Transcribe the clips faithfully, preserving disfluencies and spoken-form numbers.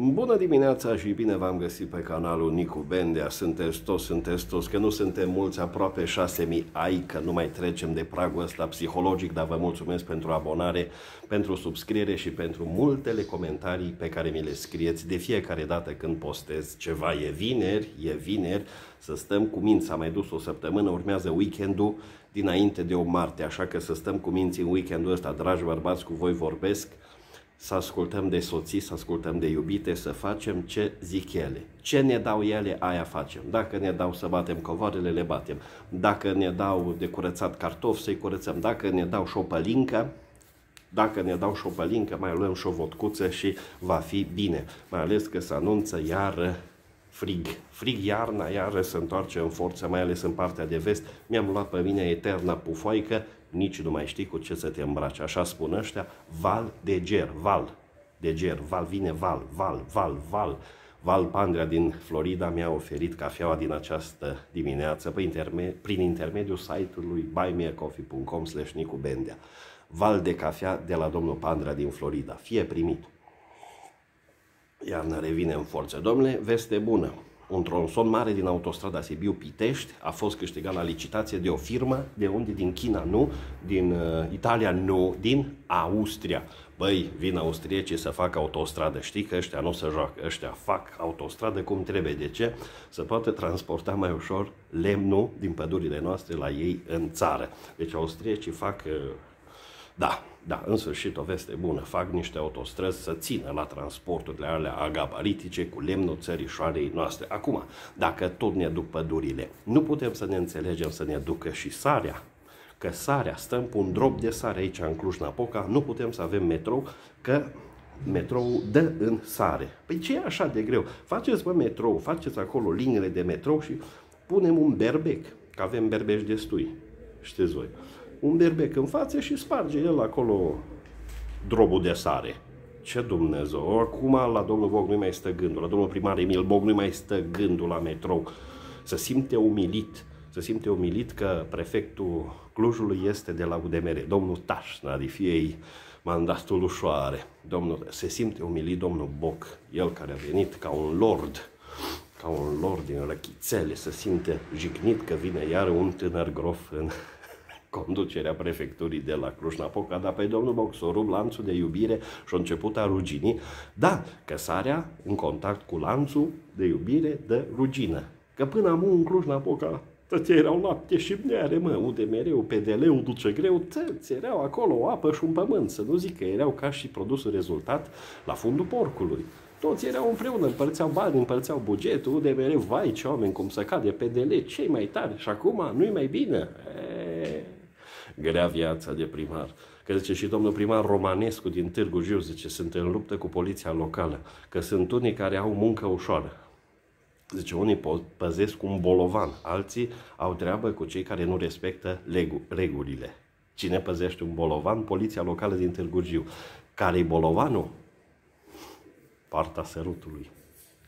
Bună dimineața și bine v-am găsit pe canalul Nicu Bendea. Sunteți toți, sunteți toți, că nu suntem mulți, aproape șase mii ai, că nu mai trecem de pragul ăsta psihologic, dar vă mulțumesc pentru abonare, pentru subscriere și pentru multele comentarii pe care mi le scrieți de fiecare dată când postez ceva. E vineri, e vineri, să stăm cu minți, am mai dus o săptămână, urmează weekendul dinainte de o marte, așa că să stăm cu minți în weekendul ăsta, dragi bărbați, cu voi vorbesc. Să ascultăm de soții, să ascultăm de iubite, să facem ce zic ele. Ce ne dau ele, aia facem. Dacă ne dau să batem covoarele, le batem. Dacă ne dau de curățat cartofi, să-i curățăm. Dacă ne dau și o pălincă, dacă ne dau și o pălincă, mai luăm și o vodcuță și va fi bine. Mai ales că se anunță iară frig. Frig iarna, iară se întoarce în forță, mai ales în partea de vest. Mi-am luat pe mine eterna pufoaică. Nici nu mai știi cu ce să te îmbraci. Așa spun ăștia, val de ger, val de ger, val, vine val, val, val, val. Val Pandrea din Florida mi-a oferit cafeaua din această dimineață pe interme prin intermediul site-ului buy me a coffee punct com slash nicu bendea. Val de cafea de la domnul Pandrea din Florida. Fie primit. Iarna revine în forță. Domnule, veste bună. Un tronson mare din autostrada Sibiu-Pitești a fost câștigat la licitație de o firmă, de unde? Din China, nu, din uh, Italia, nu, din Austria. Băi, vin austriecii să facă autostradă, știi că ăștia nu se joacă, ăștia fac autostradă cum trebuie. De ce? Să poată transporta mai ușor lemnul din pădurile noastre la ei în țară. Deci austriecii fac... Uh, Da, da, în sfârșit o veste bună, fac niște autostrăzi să țină la transporturile alea agabaritice cu lemnul țărișoarei noastre. Acum, dacă tot ne duc pădurile, nu putem să ne înțelegem să ne ducă și sarea, că sarea, stăm pe un drop de sare aici în Cluj-Napoca, nu putem să avem metrou, că metroul dă în sare. Păi ce e așa de greu? Faceți, bă, metrou, faceți acolo liniile de metrou și punem un berbec, că avem berbeci destui, știți voi. Un berbec în față și sparge el acolo drobul de sare. Ce Dumnezeu! Acum la domnul Boc nu-i mai stă gândul, la domnul primar Emil Boc nu-i mai stă gândul la metrou. Se simte umilit, se simte umilit că prefectul Clujului este de la U D M R, domnul Tașna, de fiei mandatul ușoare. Domnul, se simte umilit domnul Boc, el care a venit ca un lord, ca un lord din răchițele, se simte jignit că vine iar un tânăr grof în... conducerea prefecturii de la Cluj-Napoca, dar pe domnul Boc s-o rup lanțul de iubire și-a început a rugini. Da, că sarea în contact cu lanțul de iubire de rugină. Că până amu în Cluj-Napoca toți erau lapte și mneare, mă, U D M R-ul, P D L-ul, duce greu, toți erau acolo o apă și un pământ, să nu zic că erau ca și produsul rezultat la fundul porcului. Toți erau împreună, împărțeau bani, împărțeau bugetul, U D M R-ul, vai ce oameni, cum să cade, P D L, cei mai tari și acum nu-i mai bine. E... grea viața de primar. Că zice și domnul primar Romanescu din Târgu Jiu, zice, sunt în luptă cu poliția locală, că sunt unii care au muncă ușoară. Zice, unii păzesc un bolovan, alții au treabă cu cei care nu respectă regulile. Cine păzește un bolovan? Poliția locală din Târgu Jiu. Care-i bolovanul? Partea sărutului.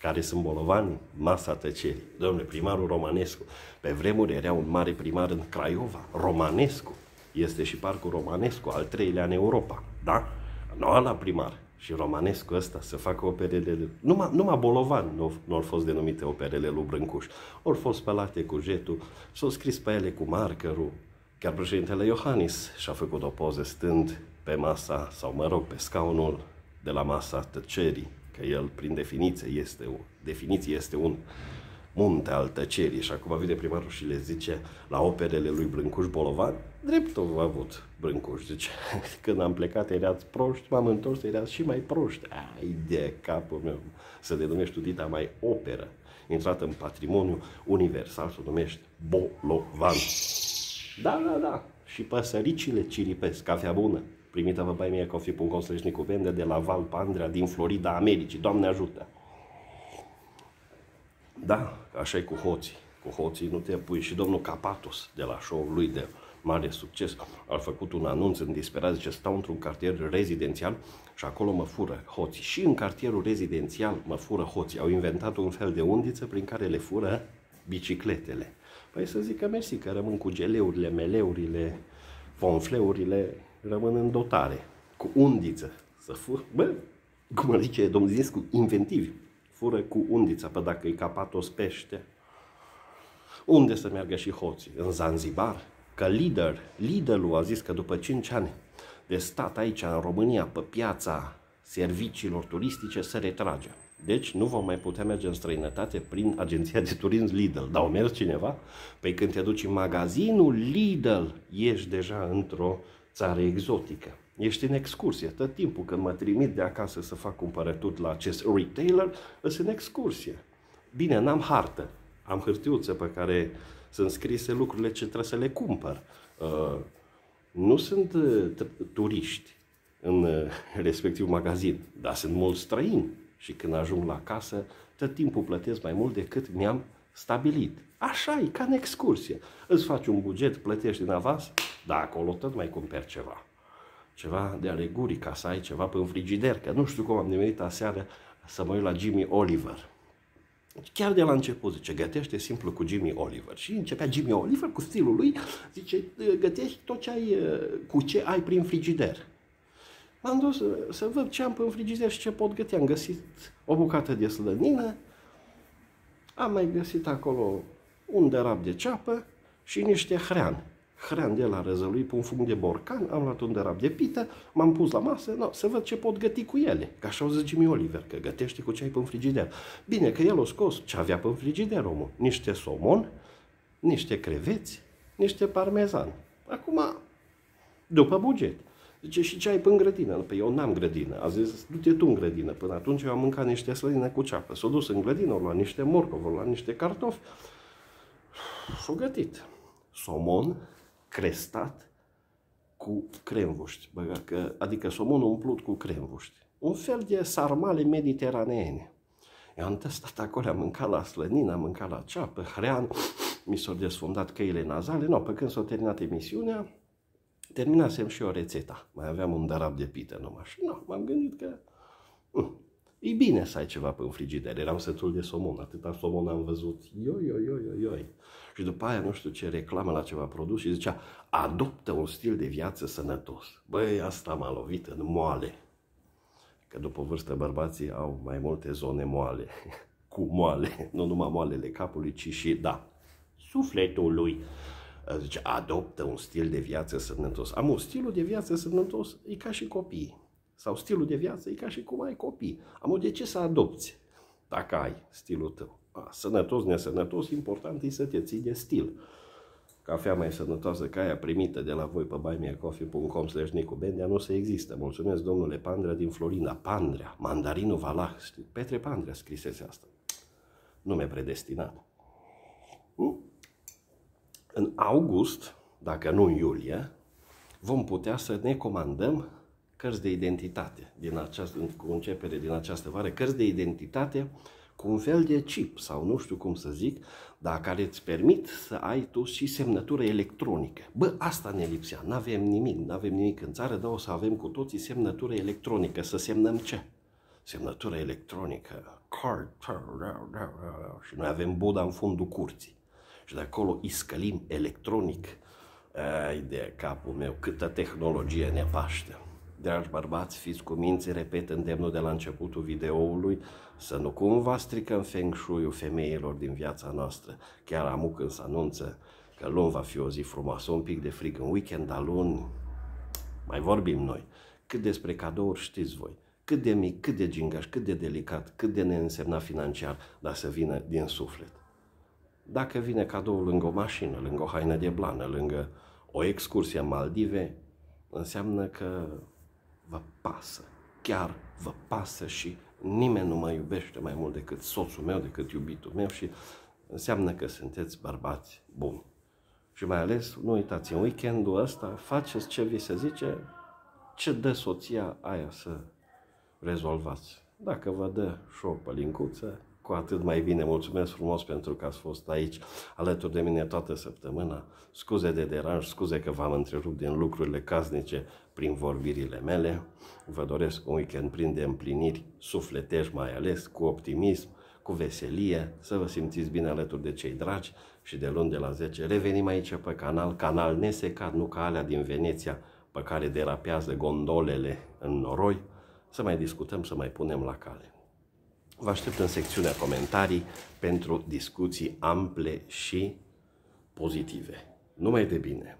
Care sunt bolovanii? Masa tăcerii. Domnule, primarul Romanescu. Pe vremuri era un mare primar în Craiova, Romanescu. Este și parcul Romanescu, al treilea în Europa, da? Nu la primar. Și Romanescu ăsta să facă operele, numai, numai bolovan nu au fost denumite operele lui Brâncuși. Au fost spălate cu jetul, s-au scris pe ele cu markerul. Chiar președintele Iohannis și-a făcut o poză stând pe masa, sau mă rog, pe scaunul de la masa tăcerii, că el, prin definiție, este o, definiție este un munte al tăcerii. Și acum vine primarul și le zice la operele lui Brâncuș bolovan, dreptul v-a avut Brâncuș, zice, când am plecat erați proști, m-am întors, erați și mai proști. Ai de capul meu, să denumești dita mai operă, intrat în patrimoniu universal, să o numești bolovan. Da, da, da, și păsăricile ciripesc, cafea bună. Primită-vă buy me a coffee punct com slash nicu bendea de la Val Pandrea din Florida, Americii. Doamne ajută! Da, așa e cu hoții. Cu hoții nu te pui. Și domnul Capatos de la show-ul lui de mare succes a făcut un anunț în disperare. Zice, stau într-un cartier rezidențial și acolo mă fură hoții. Și în cartierul rezidențial mă fură hoții. Au inventat un fel de undiță prin care le fură bicicletele. Păi să zic că mersi, că rămân cu geleurile, meleurile, fonfleurile... rămân în dotare, cu undiță, să fur... Bă, cum ar zice domnul Zinscu, inventivi. Fură cu undița, pe dacă e Capatos pește. Unde să meargă și hoții? În Zanzibar? Că Lidl, Lidl-ul a zis că după cinci ani de stat aici, în România, pe piața serviciilor turistice, se retrage. Deci nu vom mai putea merge în străinătate prin agenția de turism Lidl. Dar o mergi cineva? Păi când te duci în magazinul Lidl, ești deja într-o țară exotică. Ești în excursie. Tot timpul când mă trimit de acasă să fac cumpărături la acest retailer, sunt în excursie. Bine, n-am hartă. Am hârtiuță pe care sunt scrise lucrurile ce trebuie să le cumpăr. Uh, nu sunt uh, turiști în uh, respectiv magazin, dar sunt mulți străini. Și când ajung la casă, tot timpul plătesc mai mult decât mi-am stabilit. Așa e, ca în excursie. Îți faci un buget, plătești în avans, dar acolo tot mai cumperi ceva. Ceva de ale gurii, ca să ai ceva pe-n frigider, că nu știu cum am nimerit aseară să mă uit la Jamie Oliver. Chiar de la început, zice, gătește simplu cu Jamie Oliver. Și începea Jamie Oliver cu stilul lui, zice, gătești tot ce ai, cu ce ai prin frigider. M-am dus să văd ce am în frigider și ce pot găti. Am găsit o bucată de slănină, am mai găsit acolo un derab de ceapă și niște hrean. Hrean de la răzălui pe un fum de borcan, am luat un derab de pită, m-am pus la masă, no, să văd ce pot găti cu ele. Că așa au zis Jamie Oliver, că gătește cu ce ai pe frigider. Bine, că el o scos ce avea pe frigider omul. Niște somon, niște creveți, niște parmezan. Acum, după buget. Zice, și ce ai până în grădină? Păi eu n-am grădină. A zis, du-te tu în grădină. Până atunci eu am mâncat niște slănină cu ceapă. S-a dus în grădină, au luat niște morcovi, au luat niște cartofi. S-a gătit. Somon crestat cu cremvuști. Bă, că, adică somonul umplut cu cremvuști. Un fel de sarmale mediteraneene. Eu am testat acolo, am mâncat la slănină, am mâncat la ceapă, hrean. Mi s-au desfundat căile nazale. No, pe când s-a terminat emisiunea, terminasem și eu rețeta. Mai aveam un darab de pită numai. Și nu, m-am gândit că mh, e bine să ai ceva pe un frigider. Eram sătul de somon. Atâta somon am văzut. Ioi, ioi, ioi, ioi. Și după aia, nu știu ce, reclamă la ceva produs și zicea, adoptă un stil de viață sănătos. Băi, asta m-a lovit în moale. Că după vârstă bărbații au mai multe zone moale. Cu moale. Nu numai moalele capului, ci și, da, sufletul lui. Zice, adoptă un stil de viață sănătos. Am un stilul de viață sănătos, e ca și copiii. Sau stilul de viață e ca și cum ai copii. Am de ce să adopți dacă ai stilul tău. A, sănătos, nesănătos, important e să te ții de stil. Cafea mai sănătoasă ca aia primită de la voi pe buy me a coffee punct com slash nicu bendea nu se există. Mulțumesc, domnule Pandrea din Florina. Pandrea, mandarinul valah. Petre Pandrea scrisese asta. Nume predestinat. Nu? În august, dacă nu în iulie, vom putea să ne comandăm cărți de identitate, din această, cu începere din această vară, cărți de identitate cu un fel de chip, sau nu știu cum să zic, dar care îți permit să ai tu și semnătură electronică. Bă, asta ne lipsea, n-avem nimic, n-avem nimic în țară, dar o să avem cu toții semnătură electronică. Să semnăm ce? Semnătură electronică, card, și noi avem Buddha în fundul curții. Și de acolo iscălim electronic. Ai de capul meu, câtă tehnologie ne paște. Dragi bărbați, fiți cu minți, repet îndemnul de la începutul videoului, să nu cumva stricăm feng shui-ul femeilor din viața noastră. Chiar amu când se anunță că luni va fi o zi frumoasă, un pic de frig în weekend, dar luni mai vorbim noi. Cât despre cadouri știți voi. Cât de mic, cât de gingaș, cât de delicat, cât de neînsemnat financiar, dar să vină din suflet. Dacă vine cadoul lângă o mașină, lângă o haină de blană, lângă o excursie în Maldive, înseamnă că vă pasă. Chiar vă pasă și nimeni nu mă iubește mai mult decât soțul meu, decât iubitul meu și înseamnă că sunteți bărbați buni. Și mai ales, nu uitați, în weekendul ăsta faceți ce vi se zice, ce dă soția aia să rezolvați. Dacă vă dă și o pălincuță, cu atât mai bine. Mulțumesc frumos pentru că ați fost aici alături de mine toată săptămâna. Scuze de deranj, scuze că v-am întrerupt din lucrurile casnice prin vorbirile mele. Vă doresc un weekend plin de împliniri sufletești mai ales, cu optimism, cu veselie, să vă simțiți bine alături de cei dragi și de luni de la zece revenim aici pe canal, canal nesecat, nu ca alea din Veneția pe care derapează gondolele în noroi. să mai discutăm, să mai punem la cale. Vă aștept în secțiunea comentarii pentru discuții ample și pozitive. Numai de bine!